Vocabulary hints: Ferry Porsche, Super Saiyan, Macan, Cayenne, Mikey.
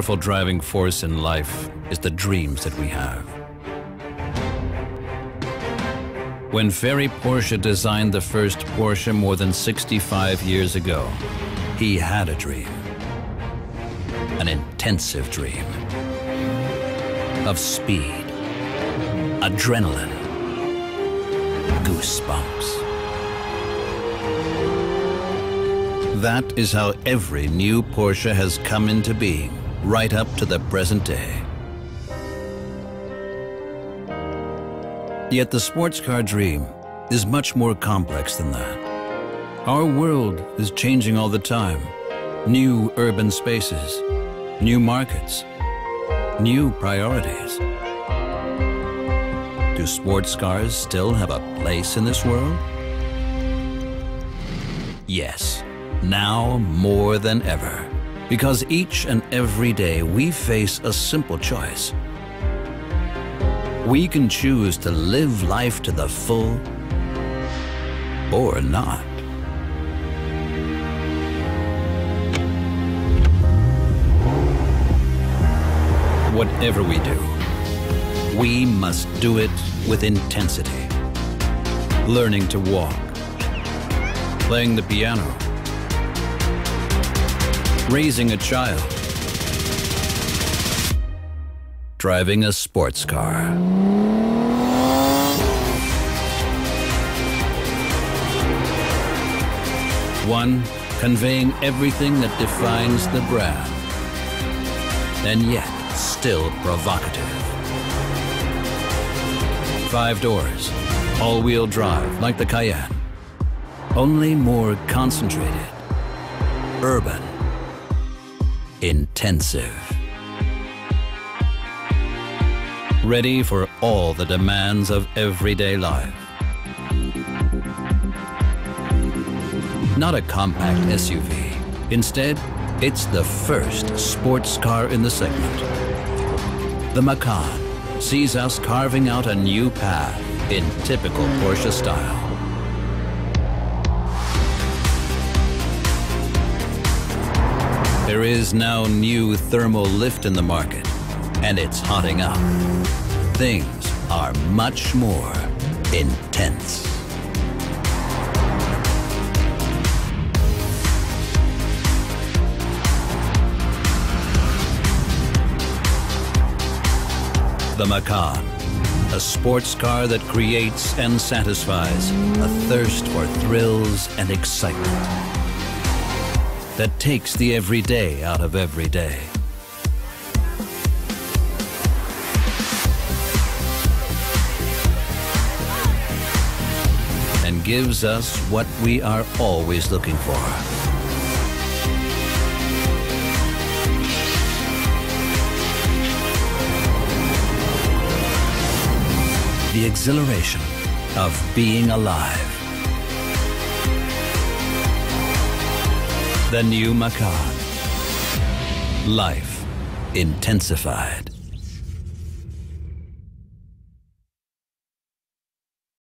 The powerful driving force in life is the dreams that we have. When Ferry Porsche designed the first Porsche more than 65 years ago, he had a dream, an intensive dream of speed, adrenaline, goosebumps. That is how every new Porsche has come into being, right up to the present day. Yet the sports car dream is much more complex than that. Our world is changing all the time. New urban spaces, new markets, new priorities. Do sports cars still have a place in this world? Yes, now more than ever. Because each and every day we face a simple choice. We can choose to live life to the full or not. Whatever we do, we must do it with intensity. Learning to walk, playing the piano, raising a child, driving a sports car. One, conveying everything that defines the brand, and yet still provocative. 5 doors, all-wheel drive like the Cayenne, only more concentrated, urban, intensive. Ready for all the demands of everyday life. Not a compact SUV. Instead, it's the first sports car in the segment. The Macan sees us carving out a new path in typical Porsche style. There is now new thermal lift in the market, and it's hotting up. Things are much more intense. The Macan, a sports car that creates and satisfies a thirst for thrills and excitement. That takes the everyday out of everyday. And gives us what we are always looking for. The exhilaration of being alive. The new Macan. Life intensified.